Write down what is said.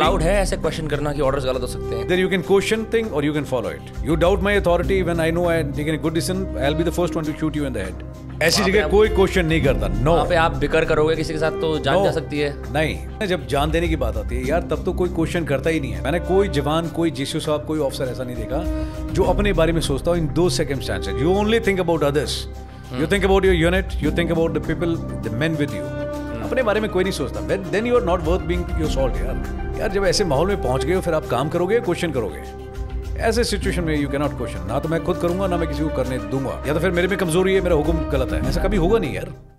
Allowed है ऐसे question करना कि ऑर्डर्स गलत हो सकते हैं. Then you can question thing or you can follow it. You doubt my authority when I know I am taking a good decision. I'll be the first one to shoot you in the head. ऐसी जगह कोई question नहीं करता. No. वहाँ पे आप beaker करोगे किसी के साथ तो जान जा सकती है. नहीं. जब जान देने की बात आती है यार तब तो कोई क्वेश्चन करता ही नहीं है. मैंने कोई जवान, कोई जेसीओ साहब, कोई ऑफिसर ऐसा नहीं देखा जो अपने बारे में सोचता हो इन दो circumstances. You only think about others. You think about your unit. You think about the people, the men with you. अपने बारे में कोई नहीं सोचता. Then you are not worth being your salt यार. जब ऐसे माहौल में पहुंच गए हो फिर आप काम करोगे, क्वेश्चन करोगे. ऐसे सिचुएशन में यू कैन नॉट क्वेश्चन. ना तो मैं खुद करूंगा ना मैं किसी को करने दूंगा. या तो फिर मेरे में कमजोरी है, मेरा हुक्म गलत है. ऐसा कभी होगा नहीं यार.